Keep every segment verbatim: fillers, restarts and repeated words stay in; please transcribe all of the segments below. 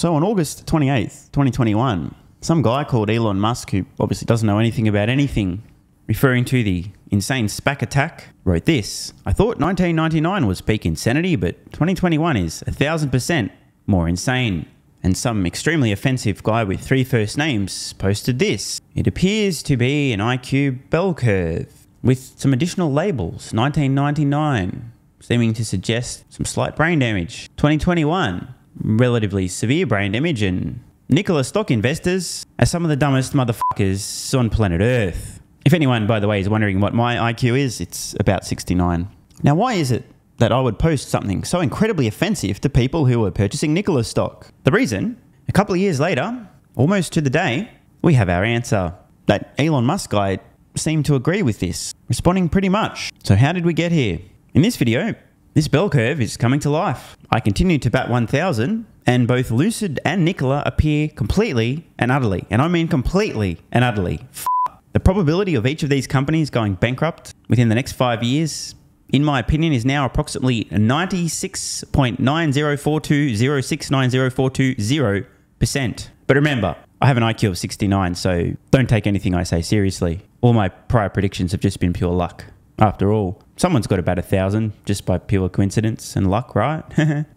So on August twenty-eighth, twenty twenty-one, some guy called Elon Musk, who obviously doesn't know anything about anything, referring to the insane SPAC attack, wrote this. I thought nineteen ninety-nine was peak insanity, but twenty twenty-one is a thousand percent more insane. And some extremely offensive guy with three first names posted this. It appears to be an I Q bell curve with some additional labels. nineteen ninety-nine, seeming to suggest some slight brain damage. twenty twenty-one, relatively severe brain damage, and Nikola stock investors are some of the dumbest motherfuckers on planet Earth. If anyone, by the way, is wondering what my I Q is, it's about sixty-nine. Now, why is it that I would post something so incredibly offensive to people who were purchasing Nikola stock? The reason, a couple of years later, almost to the day, we have our answer. That Elon Musk guy seemed to agree with this, responding pretty much. So how did we get here? In this video, this bell curve is coming to life. I continue to bat one thousand, and both Lucid and Nikola appear completely and utterly, and I mean completely and utterly, f***. The probability of each of these companies going bankrupt within the next five years, in my opinion, is now approximately ninety-six point nine zero four two zero six nine zero four two zero percent. But remember, I have an I Q of sixty-nine, so don't take anything I say seriously. All my prior predictions have just been pure luck. After all, someone's got about a thousand just by pure coincidence and luck, right?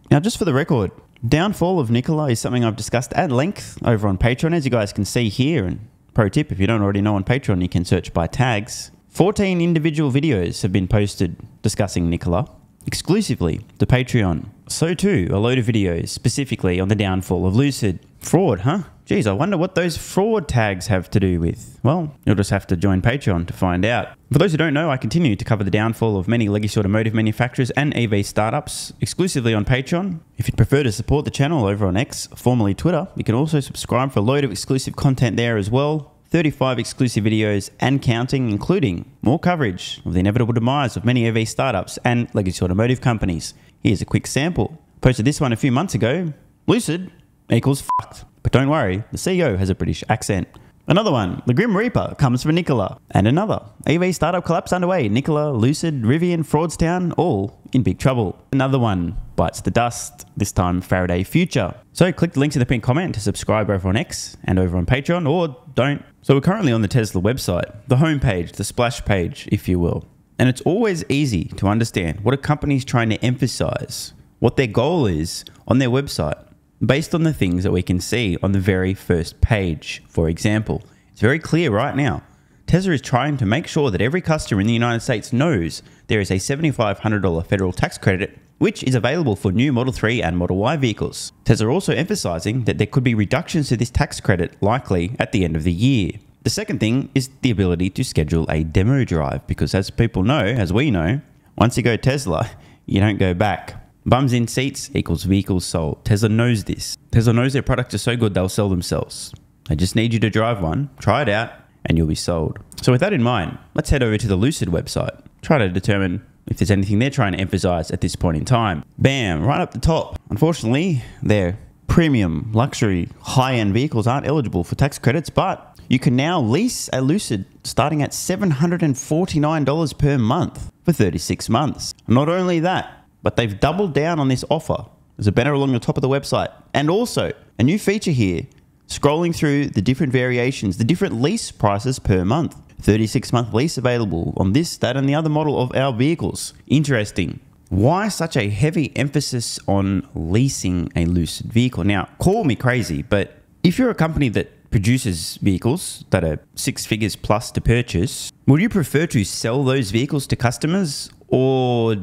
Now, just for the record, downfall of Nikola is something I've discussed at length over on Patreon, as you guys can see here. And pro tip, if you don't already know on Patreon, you can search by tags. fourteen individual videos have been posted discussing Nikola exclusively to Patreon. So too, a load of videos specifically on the downfall of Lucid. Fraud, huh? Geez, I wonder what those fraud tags have to do with. Well, you'll just have to join Patreon to find out. For those who don't know, I continue to cover the downfall of many legacy automotive manufacturers and E V startups exclusively on Patreon. If you'd prefer to support the channel over on X, formerly Twitter, you can also subscribe for a load of exclusive content there as well. thirty-five exclusive videos and counting, including more coverage of the inevitable demise of many E V startups and legacy automotive companies. Here's a quick sample. Posted this one a few months ago. Lucid equals fucked. But don't worry, the C E O has a British accent. Another one, the Grim Reaper comes from Nikola. And another, E V startup collapse underway. Nikola, Lucid, Rivian, Fraudstown, all in big trouble. Another one bites the dust, this time Faraday Future. So click the link to the pinned comment to subscribe over on X and over on Patreon, or don't. So we're currently on the Tesla website, the homepage, the splash page, if you will. And it's always easy to understand what a company's trying to emphasize, what their goal is on their website, based on the things that we can see on the very first page. For example, it's very clear right now, Tesla is trying to make sure that every customer in the United States knows there is a seven thousand five hundred dollar federal tax credit, which is available for new Model three and Model Y vehicles. Tesla also emphasizing that there could be reductions to this tax credit likely at the end of the year. The second thing is the ability to schedule a demo drive, because as people know, as we know, once you go Tesla, you don't go back. Bums in seats equals vehicles sold. Tesla knows this. Tesla knows their products are so good they'll sell themselves. They just need you to drive one, try it out, and you'll be sold. So with that in mind, let's head over to the Lucid website. Try to determine if there's anything they're trying to emphasize at this point in time. Bam, right up the top. Unfortunately, their premium, luxury, high-end vehicles aren't eligible for tax credits, but you can now lease a Lucid starting at seven hundred forty-nine dollars per month for thirty-six months. Not only that, but they've doubled down on this offer. There's a banner along the top of the website. And also, a new feature here, scrolling through the different variations, the different lease prices per month. thirty-six month lease available on this, that, and the other model of our vehicles. Interesting. Why such a heavy emphasis on leasing a Lucid vehicle? Now, call me crazy, but if you're a company that produces vehicles that are six figures plus to purchase, would you prefer to sell those vehicles to customers or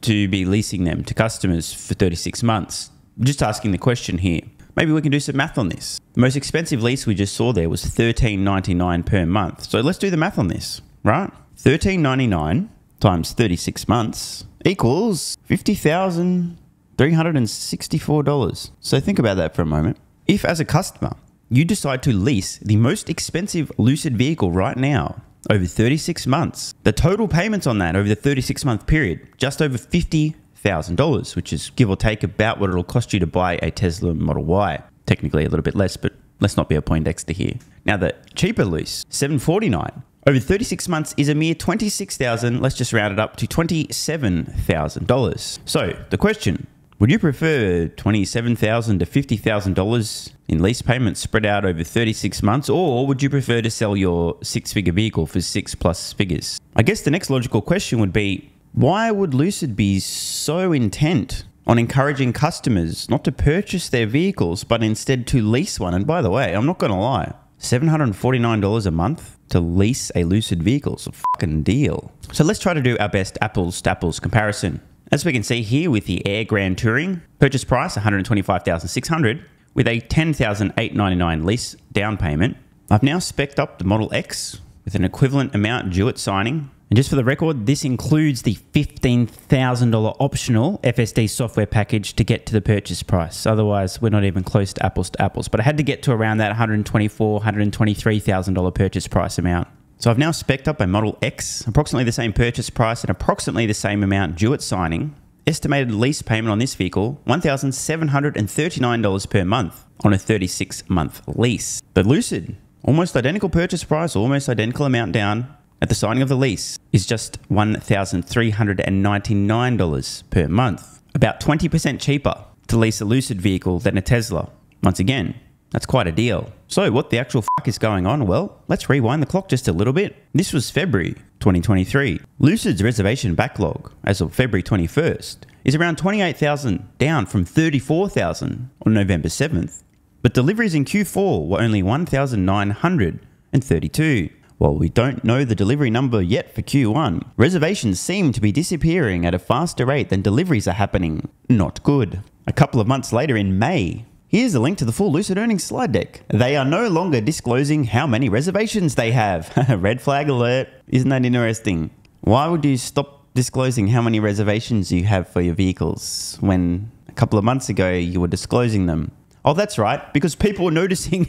to be leasing them to customers for thirty-six months? Just asking the question here. Maybe we can do some math on this. The most expensive lease we just saw there was thirteen ninety-nine per month. So let's do the math on this, right? thirteen ninety-nine times thirty-six months equals fifty thousand three hundred sixty-four dollars. So think about that for a moment. If as a customer, you decide to lease the most expensive Lucid vehicle right now, over thirty-six months, the total payments on that over the thirty-six month period, just over fifty thousand dollars, which is give or take about what it'll cost you to buy a Tesla Model Y. Technically a little bit less, but let's not be a Poindexter here. Now the cheaper lease, seven forty-nine, over thirty-six months is a mere twenty-six thousand, let's just round it up to twenty-seven thousand dollars. So the question, Would you prefer twenty-seven thousand dollars to fifty thousand dollars in lease payments spread out over thirty-six months, or would you prefer to sell your six-figure vehicle for six plus figures? I guess the next logical question would be, why would Lucid be so intent on encouraging customers not to purchase their vehicles, but instead to lease one? And by the way, I'm not going to lie, seven hundred forty-nine dollars a month to lease a Lucid vehicle is a fucking deal. So let's try to do our best apples to apples comparison. As we can see here with the Air Grand Touring, purchase price one hundred twenty-five thousand six hundred dollars with a ten thousand eight hundred ninety-nine dollars lease down payment. I've now spec'd up the Model X with an equivalent amount due at signing. And just for the record, this includes the fifteen thousand dollar optional F S D software package to get to the purchase price. Otherwise, we're not even close to apples to apples. But I had to get to around that one hundred twenty-four thousand dollars, one hundred twenty-three thousand dollar purchase price amount. So I've now spec'd up a Model X, approximately the same purchase price and approximately the same amount due at signing. Estimated lease payment on this vehicle, one thousand seven hundred thirty-nine dollars per month on a thirty-six month lease. But Lucid, almost identical purchase price, almost identical amount down, at the signing of the lease is just one thousand three hundred ninety-nine dollars per month, about twenty percent cheaper to lease a Lucid vehicle than a Tesla. Once again, that's quite a deal. So what the actual fuck is going on? Well, let's rewind the clock just a little bit. This was February twenty twenty-three. Lucid's reservation backlog as of February twenty-first is around twenty-eight thousand down from thirty-four thousand on November seventh, but deliveries in Q four were only one thousand nine hundred thirty-two. While we don't know the delivery number yet for Q one, reservations seem to be disappearing at a faster rate than deliveries are happening. Not good. A couple of months later in May, here's a link to the full Lucid earnings slide deck. They are no longer disclosing how many reservations they have. Red flag alert. Isn't that interesting? Why would you stop disclosing how many reservations you have for your vehicles when a couple of months ago you were disclosing them? Oh, that's right, because people were noticing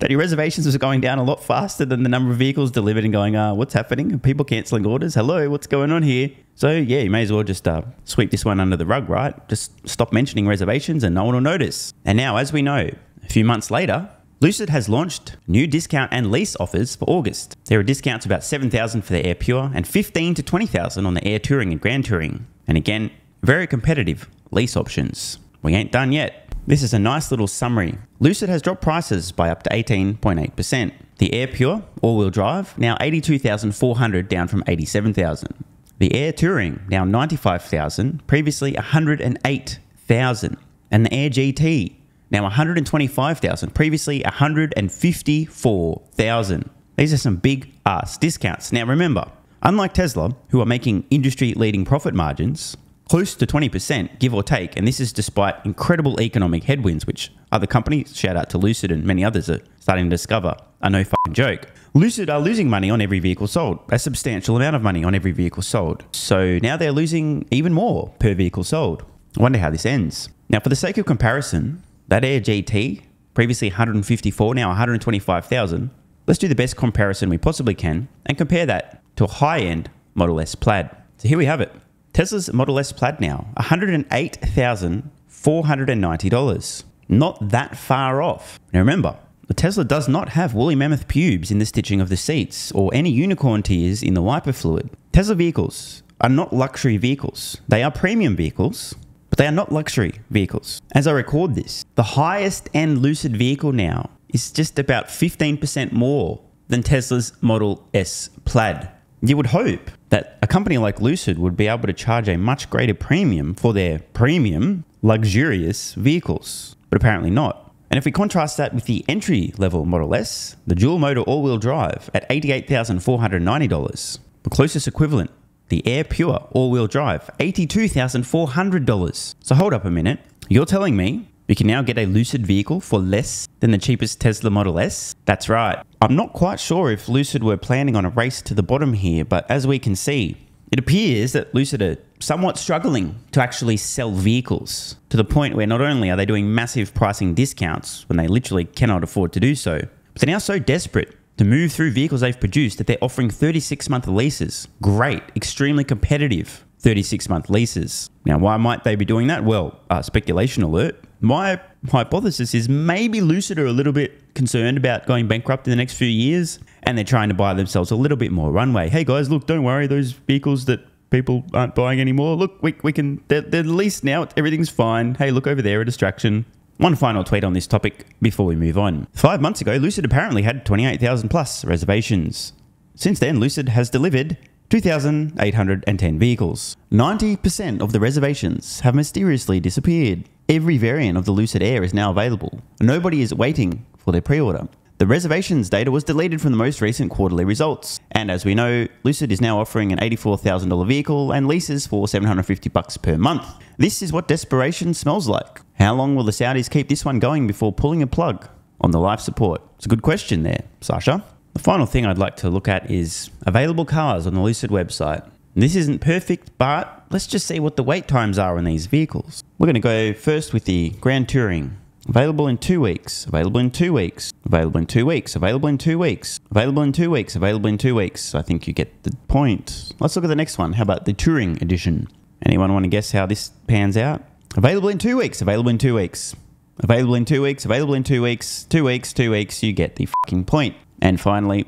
that your reservations was going down a lot faster than the number of vehicles delivered and going, ah, uh, what's happening? People cancelling orders. Hello, what's going on here? So yeah, you may as well just uh, sweep this one under the rug, right? Just stop mentioning reservations and no one will notice. And now, as we know, a few months later, Lucid has launched new discount and lease offers for August. There are discounts about seven thousand for the Air Pure and fifteen to twenty thousand on the Air Touring and Grand Touring. And again, very competitive lease options. We ain't done yet. This is a nice little summary. Lucid has dropped prices by up to eighteen point eight percent. The Air Pure all-wheel drive, now eighty-two thousand four hundred dollars down from eighty-seven thousand dollars. The Air Touring, now ninety-five thousand dollars, previously one hundred eight thousand dollars. And the Air G T, now one hundred twenty-five thousand dollars, previously one hundred fifty-four thousand dollars. These are some big ass discounts. Now remember, unlike Tesla, who are making industry-leading profit margins, close to twenty percent, give or take, and this is despite incredible economic headwinds, which other companies, shout out to Lucid and many others, are starting to discover are no fucking joke. Lucid are losing money on every vehicle sold, a substantial amount of money on every vehicle sold. So now they're losing even more per vehicle sold. I wonder how this ends. Now, for the sake of comparison, that Air G T, previously one hundred fifty-four thousand dollars, now one hundred twenty-five thousand dollars. Let's do the best comparison we possibly can and compare that to a high-end Model S Plaid. So here we have it. Tesla's Model S Plaid now, one hundred eight thousand four hundred ninety dollars. Not that far off. Now remember, the Tesla does not have woolly mammoth pubes in the stitching of the seats or any unicorn tears in the wiper fluid. Tesla vehicles are not luxury vehicles. They are premium vehicles, but they are not luxury vehicles. As I record this, the highest end Lucid vehicle now is just about fifteen percent more than Tesla's Model S Plaid. You would hope that a company like Lucid would be able to charge a much greater premium for their premium, luxurious vehicles, but apparently not. And if we contrast that with the entry-level Model S, the dual-motor all-wheel drive at eighty-eight thousand four hundred ninety dollars, the closest equivalent, the Air Pure all-wheel drive, eighty-two thousand four hundred dollars. So hold up a minute. You're telling me you can now get a Lucid vehicle for less than the cheapest Tesla Model S? That's right. I'm not quite sure if Lucid were planning on a race to the bottom here, but as we can see, it appears that Lucid are somewhat struggling to actually sell vehicles, to the point where not only are they doing massive pricing discounts when they literally cannot afford to do so, but they're now so desperate to move through vehicles they've produced that they're offering thirty-six month leases. Great, extremely competitive thirty-six month leases. Now, why might they be doing that? Well, uh, speculation alert. My hypothesis is maybe Lucid are a little bit concerned about going bankrupt in the next few years, and they're trying to buy themselves a little bit more runway. Hey guys, look, don't worry, those vehicles that people aren't buying anymore. Look, we, we can, they're, they're leased now. Everything's fine. Hey, look over there, a distraction. One final tweet on this topic before we move on. Five months ago, Lucid apparently had twenty-eight thousand plus reservations. Since then, Lucid has delivered two thousand eight hundred ten vehicles. ninety percent of the reservations have mysteriously disappeared. Every variant of the Lucid Air is now available. Nobody is waiting for their pre-order. The reservations data was deleted from the most recent quarterly results. And as we know, Lucid is now offering an eighty-four thousand dollar vehicle and leases for seven hundred fifty bucks per month. This is what desperation smells like. How long will the Saudis keep this one going before pulling a plug on the life support? It's a good question there, Sasha. The final thing I'd like to look at is available cars on the Lucid website. This isn't perfect, but let's just see what the wait times are on these vehicles. We're going to go first with the Grand Touring. Available in two weeks, available in two weeks, available in two weeks, available in two weeks, available in two weeks, available in two weeks. I think you get the point. Let's look at the next one. How about the Touring Edition? Anyone want to guess how this pans out? Available in two weeks, available in two weeks, available in two weeks, available in two weeks, two weeks, two weeks. You get the fucking point. And finally,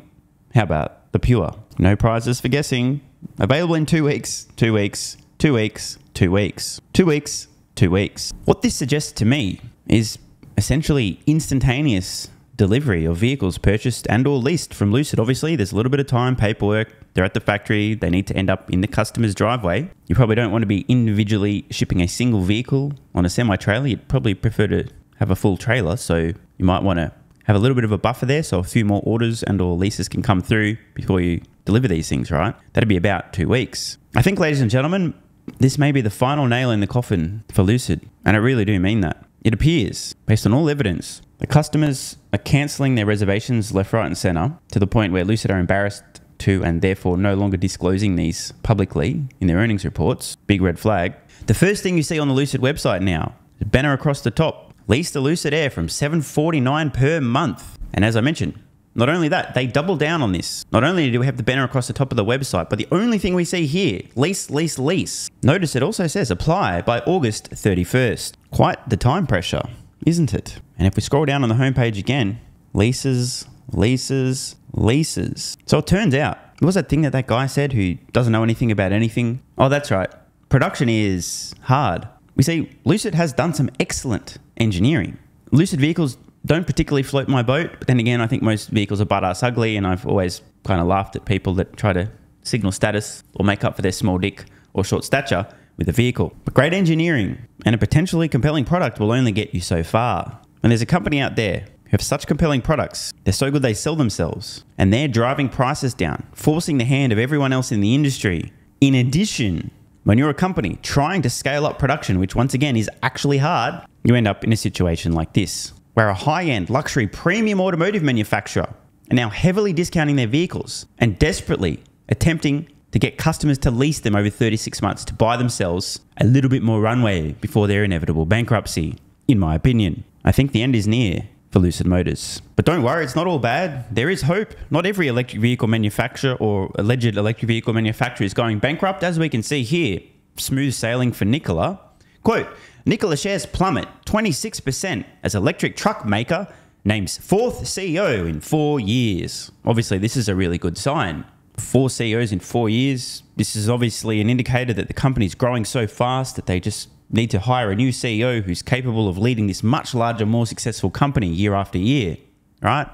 how about the Pure? No prizes for guessing. Available in two weeks, two weeks, two weeks, two weeks, two weeks, two weeks. What this suggests to me is essentially instantaneous delivery of vehicles purchased and or leased from Lucid. Obviously, there's a little bit of time, paperwork, they're at the factory, they need to end up in the customer's driveway. You probably don't want to be individually shipping a single vehicle on a semi-trailer. You'd probably prefer to have a full trailer, so you might want to have a little bit of a buffer there so a few more orders and or leases can come through before you deliver these things, right? That'd be about two weeks. I think, ladies and gentlemen, this may be the final nail in the coffin for Lucid, and I really do mean that. It appears, based on all evidence, the customers are cancelling their reservations left, right and centre to the point where Lucid are embarrassed to and therefore no longer disclosing these publicly in their earnings reports. Big red flag. The first thing you see on the Lucid website now, the banner across the top, lease the Lucid Air from seven hundred forty-nine dollars per month. And as I mentioned, not only that, they double down on this. Not only do we have the banner across the top of the website, but the only thing we see here, lease, lease, lease. Notice it also says apply by August thirty-first. Quite the time pressure, isn't it? And if we scroll down on the homepage again, leases, leases, leases. So it turns out, what was that thing that that guy said who doesn't know anything about anything? Oh, that's right. Production is hard. We see Lucid has done some excellent engineering. Lucid vehicles don't particularly float my boat, but then again, I think most vehicles are butt-ass ugly, and I've always kind of laughed at people that try to signal status or make up for their small dick or short stature with a vehicle. But great engineering and a potentially compelling product will only get you so far. And there's a company out there who have such compelling products, they're so good they sell themselves, and they're driving prices down, forcing the hand of everyone else in the industry. In addition, when you're a company trying to scale up production, which once again is actually hard, you end up in a situation like this, where a high-end luxury premium automotive manufacturer are now heavily discounting their vehicles and desperately attempting to get customers to lease them over thirty-six months to buy themselves a little bit more runway before their inevitable bankruptcy, in my opinion. I think the end is near for Lucid Motors. But don't worry, it's not all bad. There is hope. Not every electric vehicle manufacturer or alleged electric vehicle manufacturer is going bankrupt. As we can see here, smooth sailing for Nikola. Quote, Nikola shares plummet twenty-six percent as electric truck maker names fourth C E O in four years. Obviously, this is a really good sign. Four C E Os in four years. This is obviously an indicator that the company's growing so fast that they just need to hire a new C E O who's capable of leading this much larger, more successful company year after year, right?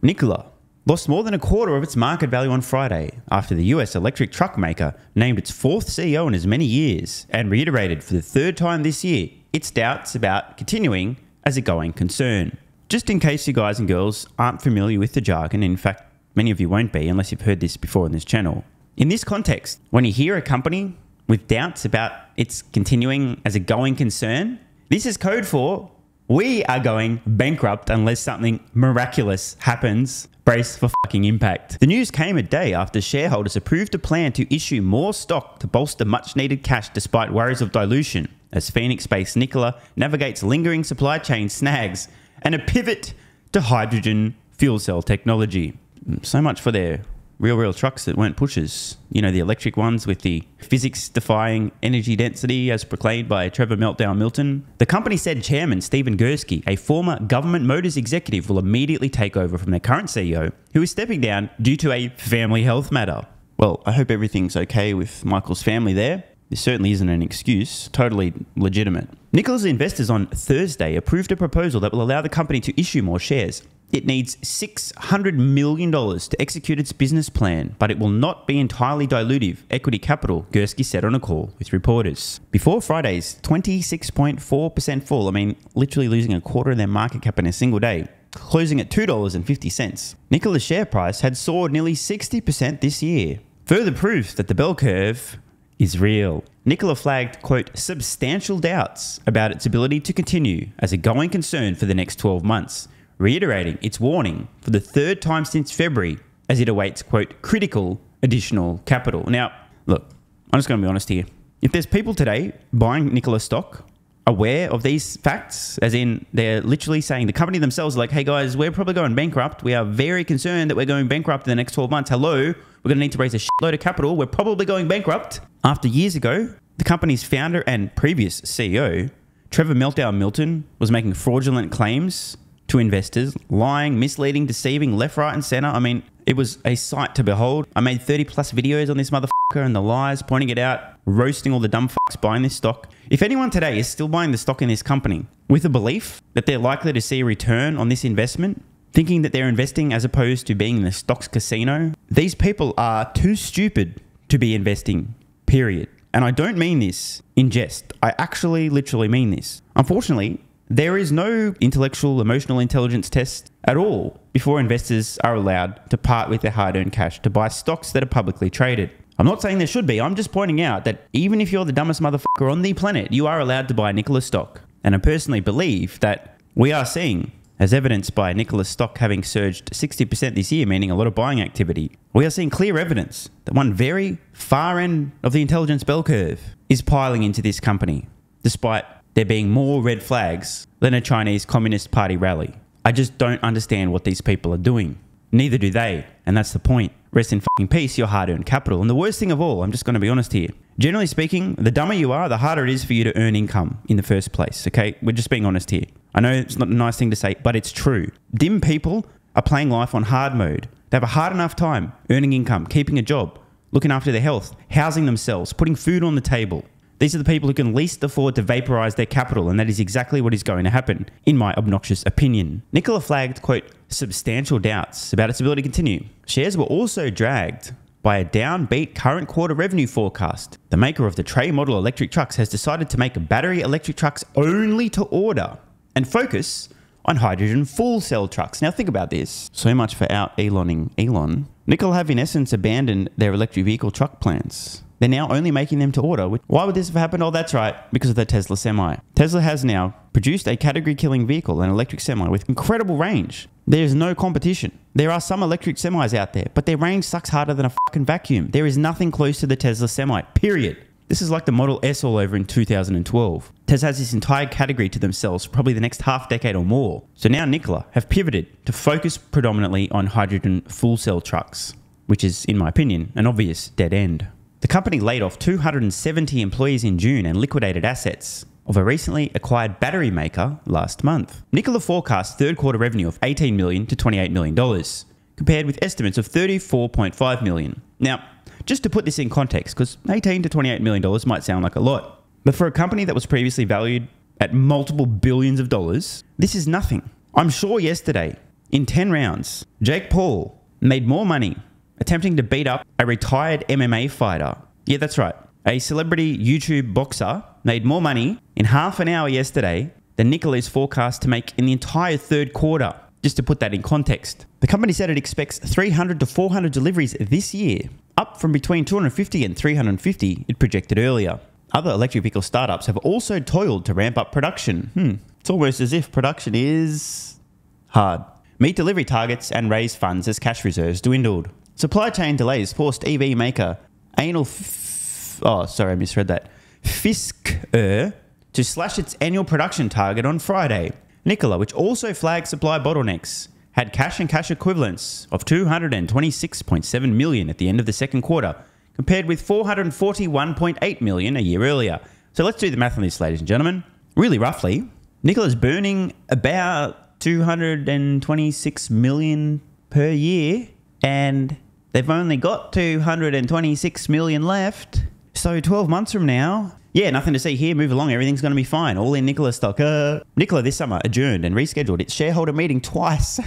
Nikola lost more than a quarter of its market value on Friday after the U S electric truck maker named its fourth C E O in as many years and reiterated for the third time this year its doubts about continuing as a going concern. Just in case you guys and girls aren't familiar with the jargon, in fact, many of you won't be unless you've heard this before on this channel. In this context, when you hear a company with doubts about its continuing as a going concern, this is code for we are going bankrupt unless something miraculous happens. Brace for fucking impact. The news came a day after shareholders approved a plan to issue more stock to bolster much needed cash despite worries of dilution as Phoenix-based Nikola navigates lingering supply chain snags and a pivot to hydrogen fuel cell technology. So much for their real real trucks that weren't pushers. You know, the electric ones with the physics-defying energy density as proclaimed by Trevor Meltdown Milton. The company said chairman Stephen Gersky, a former Government Motors executive, will immediately take over from their current C E O, who is stepping down due to a family health matter. Well, I hope everything's okay with Michael's family there. This certainly isn't an excuse, totally legitimate. Nikola's investors on Thursday approved a proposal that will allow the company to issue more shares. It needs six hundred million dollars to execute its business plan, but it will not be entirely dilutive equity capital, Gersky said on a call with reporters. Before Friday's twenty-six point four percent fall, I mean, literally losing a quarter of their market cap in a single day, closing at two dollars and fifty cents, Nikola's share price had soared nearly sixty percent this year. Further proof that the bell curve is real. Nikola flagged, quote, substantial doubts about its ability to continue as a going concern for the next twelve months, reiterating its warning for the third time since February as it awaits, quote, critical additional capital. Now, look, I'm just going to be honest here. If there's people today buying Nikola stock aware of these facts, as in they're literally saying, the company themselves are like, hey guys, we're probably going bankrupt. We are very concerned that we're going bankrupt in the next twelve months. Hello. We're going to need to raise a shitload of capital. We're probably going bankrupt. After years ago, the company's founder and previous C E O, Trevor Milton, was making fraudulent claims to investors, lying, misleading, deceiving left, right, and center. I mean, it was a sight to behold. I made thirty plus videos on this motherfucker and the lies, pointing it out, roasting all the dumb fucks buying this stock. If anyone today is still buying the stock in this company with a belief that they're likely to see a return on this investment, thinking that they're investing as opposed to being in the stocks casino, these people are too stupid to be investing, period. And I don't mean this in jest. I actually literally mean this. Unfortunately, there is no intellectual, emotional intelligence test at all before investors are allowed to part with their hard-earned cash to buy stocks that are publicly traded. I'm not saying there should be. I'm just pointing out that even if you're the dumbest motherfucker on the planet, you are allowed to buy Nikola stock. And I personally believe that we are seeing, as evidenced by Nikola's stock having surged sixty percent this year, meaning a lot of buying activity, we are seeing clear evidence that one very far end of the intelligence bell curve is piling into this company, despite there being more red flags than a Chinese Communist Party rally. I just don't understand what these people are doing. Neither do they, and that's the point. Rest in fucking peace, your hard-earned capital. And the worst thing of all, I'm just going to be honest here. Generally speaking, the dumber you are, the harder it is for you to earn income in the first place, okay? We're just being honest here. I know it's not a nice thing to say, but it's true. Dim people are playing life on hard mode. They have a hard enough time earning income, keeping a job, looking after their health, housing themselves, putting food on the table. These are the people who can least afford to vaporize their capital, and that is exactly what is going to happen, in my obnoxious opinion. Nikola flagged, quote, substantial doubts about its ability to continue. Shares were also dragged by a downbeat current quarter revenue forecast. The maker of the Tre model electric trucks has decided to make battery electric trucks only to order and focus on hydrogen full cell trucks. Now think about this. So much for out Eloning Elon. Nikola have in essence abandoned their electric vehicle truck plans. They're now only making them to order. Why would this have happened? Oh, that's right, because of the Tesla Semi. Tesla has now produced a category-killing vehicle, an electric semi, with incredible range. There is no competition. There are some electric semis out there, but their range sucks harder than a fucking vacuum. There is nothing close to the Tesla Semi, period. This is like the Model S all over in two thousand twelve. Tesla has this entire category to themselves for probably the next half decade or more. So now Nikola have pivoted to focus predominantly on hydrogen full cell trucks, which is, in my opinion, an obvious dead end. The company laid off two hundred seventy employees in June and liquidated assets of a recently acquired battery maker last month. Nikola forecast third quarter revenue of eighteen million dollars to twenty-eight million dollars, compared with estimates of thirty-four point five million dollars. Now, just to put this in context, because eighteen to twenty-eight million dollars might sound like a lot, but for a company that was previously valued at multiple billions of dollars, this is nothing. I'm sure yesterday, in ten rounds, Jake Paul made more money attempting to beat up a retired M M A fighter. Yeah, that's right. A celebrity YouTube boxer made more money in half an hour yesterday than Nikola is forecast to make in the entire third quarter. Just to put that in context, the company said it expects three hundred to four hundred deliveries this year, up from between two hundred fifty and three hundred fifty it projected earlier. Other electric vehicle startups have also toiled to ramp up production. Hmm, it's almost as if production is hard. Meet delivery targets and raise funds as cash reserves dwindled. Supply chain delays forced E V maker Anal F oh, sorry, I misread that. Fisker to slash its annual production target on Friday. Nikola, which also flagged supply bottlenecks, had cash and cash equivalents of two hundred twenty-six point seven million dollars at the end of the second quarter, compared with four hundred forty-one point eight million dollars a year earlier. So let's do the math on this, ladies and gentlemen. Really roughly, Nikola's burning about two hundred twenty-six million dollars per year, and They've only got two hundred twenty-six million left. So twelve months from now, yeah, nothing to see here. Move along. Everything's going to be fine. All in Nikola stock. Uh, Nikola this summer adjourned and rescheduled its shareholder meeting twice.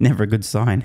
Never a good sign.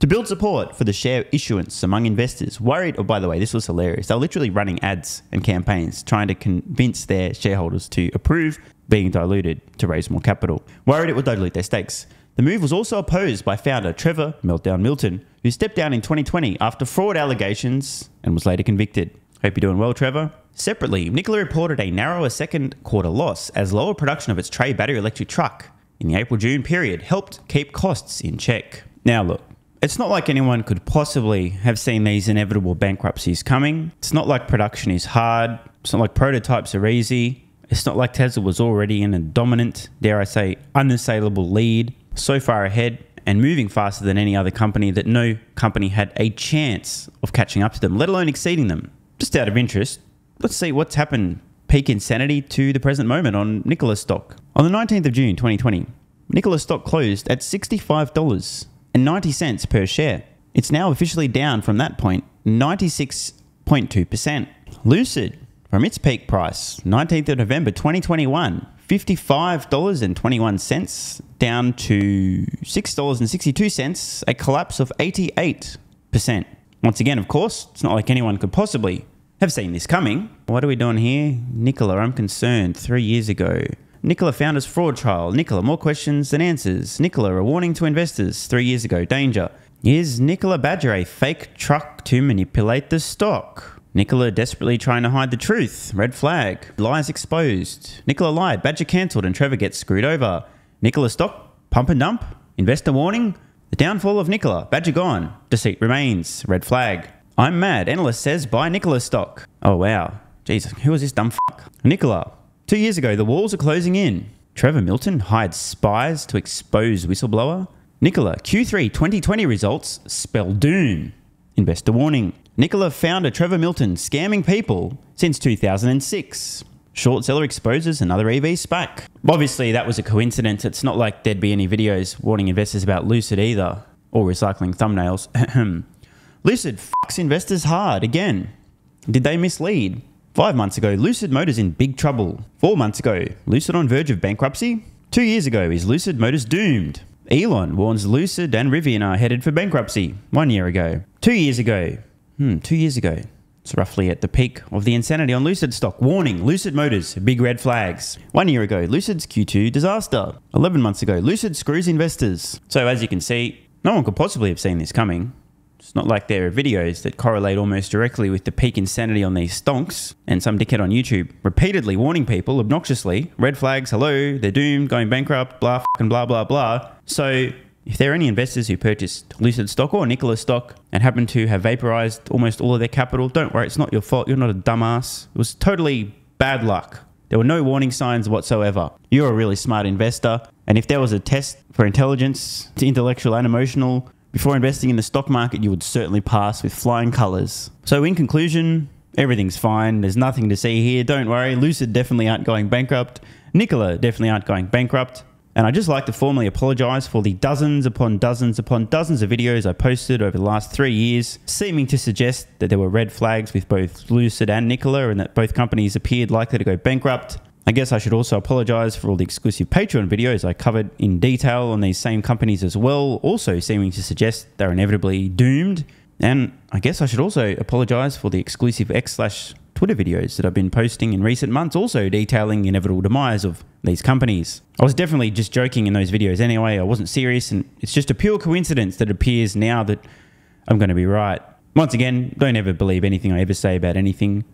To build support for the share issuance among investors worried, oh, by the way, this was hilarious. They're literally running ads and campaigns trying to convince their shareholders to approve being diluted to raise more capital, worried it would dilute their stakes. The move was also opposed by founder Trevor Meltdown Milton, who stepped down in twenty twenty after fraud allegations and was later convicted. Hope you're doing well, Trevor. Separately, Nikola reported a narrower second quarter loss as lower production of its Tre battery electric truck in the April June period helped keep costs in check. Now look, it's not like anyone could possibly have seen these inevitable bankruptcies coming. It's not like production is hard. It's not like prototypes are easy. It's not like Tesla was already in a dominant, dare I say, unassailable lead, so far ahead and moving faster than any other company that no company had a chance of catching up to them, let alone exceeding them. Just out of interest, let's see what's happened peak insanity to the present moment on Nikola stock. On the nineteenth of June twenty twenty, Nikola stock closed at sixty-five dollars and ninety cents per share. It's now officially down from that point ninety-six point two percent. Lucid, from its peak price, nineteenth of November twenty twenty-one, fifty-five dollars and twenty-one cents down to six dollars and sixty-two cents, a collapse of eighty-eight percent. Once again, of course, it's not like anyone could possibly have seen this coming. What are we doing here? Nikola, I'm concerned. Three years ago. Nikola founders fraud trial. Nikola, more questions than answers. Nikola, a warning to investors. Three years ago, danger. Is Nikola Badger a fake truck to manipulate the stock? Nikola desperately trying to hide the truth. Red flag. Lies exposed. Nikola lied. Badger cancelled and Trevor gets screwed over. Nikola stock. Pump and dump. Investor warning. The downfall of Nikola. Badger gone. Deceit remains. Red flag. I'm mad. Analyst says buy Nikola stock. Oh wow. Jesus, who was this dumb fuck? Nikola. Two years ago, the walls are closing in. Trevor Milton hired spies to expose whistleblower. Nikola, Q three twenty twenty results spell doom. Investor warning. Nikola founder Trevor Milton scamming people since two thousand six. Short seller exposes another E V SPAC. Obviously, that was a coincidence. It's not like there'd be any videos warning investors about Lucid either, or recycling thumbnails. Lucid fucks investors hard again. Did they mislead? Five months ago, Lucid Motors in big trouble. Four months ago, Lucid on verge of bankruptcy. Two years ago, is Lucid Motors doomed? Elon warns Lucid and Rivian are headed for bankruptcy. One year ago. Two years ago. Hmm, two years ago. It's roughly at the peak of the insanity on Lucid stock. Warning, Lucid Motors, big red flags. One year ago, Lucid's Q two disaster. eleven months ago, Lucid screws investors. So as you can see, no one could possibly have seen this coming. It's not like there are videos that correlate almost directly with the peak insanity on these stonks and some dickhead on YouTube repeatedly warning people obnoxiously, red flags, hello, they're doomed, going bankrupt, blah, fucking blah, blah, blah. So if there are any investors who purchased Lucid stock or Nikola stock and happen to have vaporized almost all of their capital, don't worry, it's not your fault. You're not a dumbass. It was totally bad luck. There were no warning signs whatsoever. You're a really smart investor. And if there was a test for intelligence, intellectual and emotional, before investing in the stock market, you would certainly pass with flying colors. So in conclusion, everything's fine. There's nothing to see here. Don't worry. Lucid definitely aren't going bankrupt. Nikola definitely aren't going bankrupt. And I'd just like to formally apologize for the dozens upon dozens upon dozens of videos I posted over the last three years, seeming to suggest that there were red flags with both Lucid and Nikola and that both companies appeared likely to go bankrupt. I guess I should also apologize for all the exclusive Patreon videos I covered in detail on these same companies as well, also seeming to suggest they're inevitably doomed. And I guess I should also apologize for the exclusive X slash Twitter videos that I've been posting in recent months, also detailing the inevitable demise of these companies. I was definitely just joking in those videos anyway. I wasn't serious, and it's just a pure coincidence that it appears now that I'm going to be right. Once again, don't ever believe anything I ever say about anything.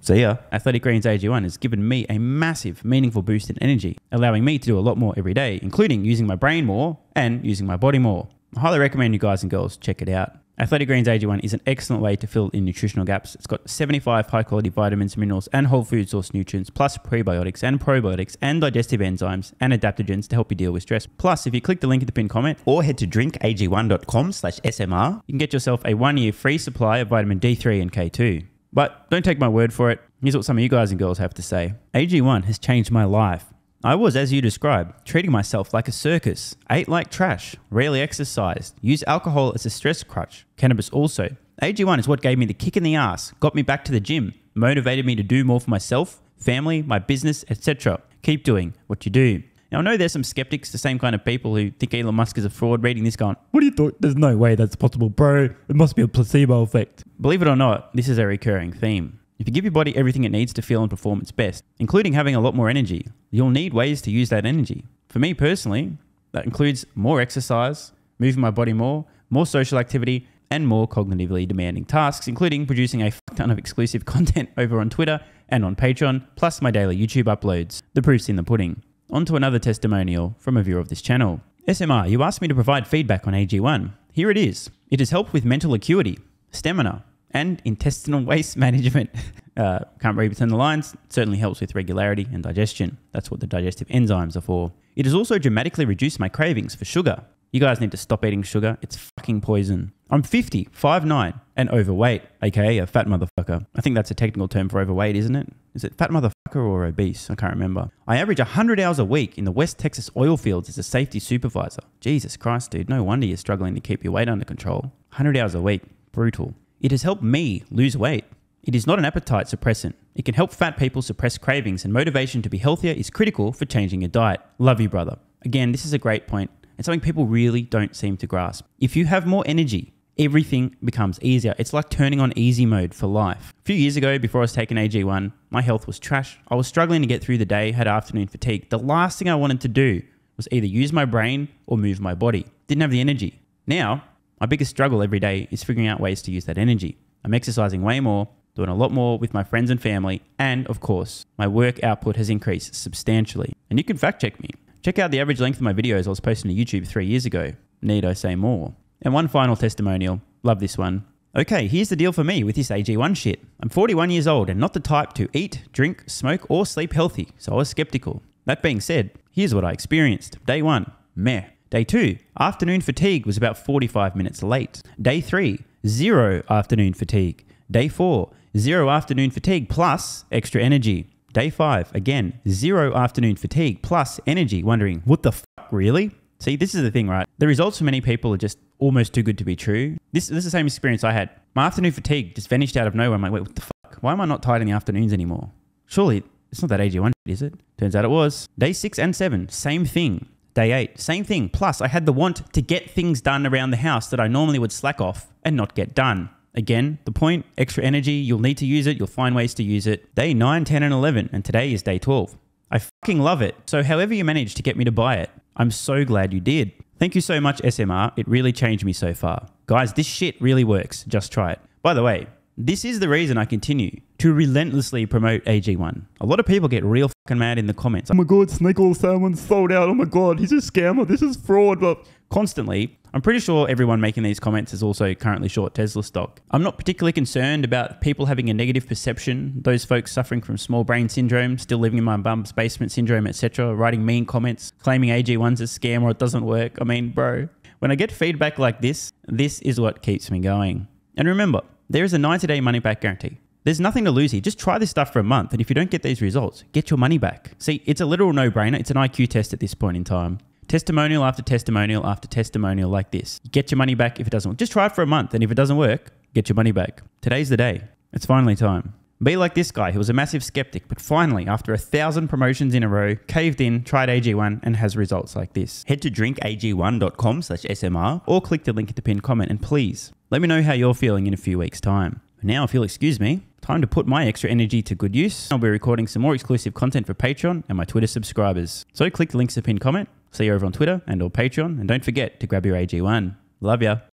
So yeah, Athletic Greens A G one has given me a massive, meaningful boost in energy, allowing me to do a lot more every day, including using my brain more and using my body more. I highly recommend you guys and girls check it out. Athletic Greens A G one is an excellent way to fill in nutritional gaps. It's got seventy-five high-quality vitamins, minerals, and whole food source nutrients, plus prebiotics and probiotics and digestive enzymes and adaptogens to help you deal with stress. Plus, if you click the link in the pinned comment or head to drink A G one dot com slash S M R, you can get yourself a one-year free supply of vitamin D three and K two. But don't take my word for it. Here's what some of you guys and girls have to say. A G one has changed my life. I was, as you described, treating myself like a circus, ate like trash, rarely exercised, used alcohol as a stress crutch, cannabis also. A G one is what gave me the kick in the ass, got me back to the gym, motivated me to do more for myself, family, my business, et cetera. Keep doing what you do. Now, I know there's some skeptics, the same kind of people who think Elon Musk is a fraud, reading this going, what do you thought? There's no way that's possible, bro. It must be a placebo effect. Believe it or not, this is a recurring theme. If you give your body everything it needs to feel and perform its best, including having a lot more energy, you'll need ways to use that energy. For me personally, that includes more exercise, moving my body more, more social activity, and more cognitively demanding tasks, including producing a fuck ton of exclusive content over on Twitter and on Patreon, plus my daily YouTube uploads. The proof's in the pudding. On to another testimonial from a viewer of this channel. S M R, you asked me to provide feedback on A G one. Here it is. It has helped with mental acuity, stamina, and intestinal waste management. Uh, can't read between the lines. It certainly helps with regularity and digestion. That's what the digestive enzymes are for. It has also dramatically reduced my cravings for sugar. You guys need to stop eating sugar. It's fucking poison. I'm fifty, five nine, and overweight, aka a fat motherfucker. I think that's a technical term for overweight, isn't it? Is it fat motherfucker or obese? I can't remember. I average one hundred hours a week in the West Texas oil fields as a safety supervisor. Jesus Christ, dude. No wonder you're struggling to keep your weight under control. one hundred hours a week. Brutal. It has helped me lose weight. It is not an appetite suppressant. It can help fat people suppress cravings, and motivation to be healthier is critical for changing your diet. Love you, brother. Again, this is a great point. It's something people really don't seem to grasp. If you have more energy, everything becomes easier. It's like turning on easy mode for life. A few years ago, before I was taking A G one, my health was trash. I was struggling to get through the day, had afternoon fatigue. The last thing I wanted to do was either use my brain or move my body. Didn't have the energy. Now, my biggest struggle every day is figuring out ways to use that energy. I'm exercising way more, doing a lot more with my friends and family, and of course, my work output has increased substantially. And you can fact check me. Check out the average length of my videos I was posting to YouTube three years ago. Need I say more? And one final testimonial. Love this one. Okay, here's the deal for me with this A G one shit. I'm forty-one years old and not the type to eat, drink, smoke, or sleep healthy, so I was skeptical. That being said, here's what I experienced. Day one, meh. Day two, afternoon fatigue was about forty-five minutes late. Day three, zero afternoon fatigue. Day four, zero afternoon fatigue plus extra energy. Day five, again, zero afternoon fatigue plus energy, wondering, what the fuck, really? See, this is the thing, right? The results for many people are just almost too good to be true. This, this is the same experience I had. My afternoon fatigue just vanished out of nowhere. I'm like, wait, what the fuck? Why am I not tired in the afternoons anymore? Surely it's not that A G one, is it? Turns out it was. Day six and seven, same thing. Day eight, same thing. Plus, I had the want to get things done around the house that I normally would slack off and not get done. Again, the point, extra energy, you'll need to use it, you'll find ways to use it. Day nine, ten, and eleven, and today is day twelve. I fucking love it. So however you managed to get me to buy it, I'm so glad you did. Thank you so much, S M R. It really changed me so far. Guys, this shit really works. Just try it. By the way, this is the reason I continue to relentlessly promote A G one. A lot of people get real fucking mad in the comments. Oh my God, snake oil salmon sold out. Oh my God, he's a scammer. This is fraud. Constantly. I'm pretty sure everyone making these comments is also currently short Tesla stock. I'm not particularly concerned about people having a negative perception, those folks suffering from small brain syndrome, still living in my bum's basement syndrome, et cetera, writing mean comments, claiming A G one's a scam or it doesn't work. I mean, bro, when I get feedback like this, this is what keeps me going. And remember, there is a ninety day money back guarantee. There's nothing to lose here. Just try this stuff for a month, and if you don't get these results, get your money back. See, it's a literal no-brainer. It's an I Q test at this point in time. Testimonial after testimonial after testimonial like this. Get your money back if it doesn't work. Just try it for a month, and if it doesn't work, get your money back. Today's the day. It's finally time. Be like this guy who was a massive skeptic, but finally, after a thousand promotions in a row, caved in, tried A G one, and has results like this. Head to drink A G one dot com slash S M R or click the link at the pinned comment, and please let me know how you're feeling in a few weeks' time. Now, if you'll excuse me, time to put my extra energy to good use. I'll be recording some more exclusive content for Patreon and my Twitter subscribers. So click the links to pinned comment. See you over on Twitter and or Patreon. And don't forget to grab your A G one. Love ya.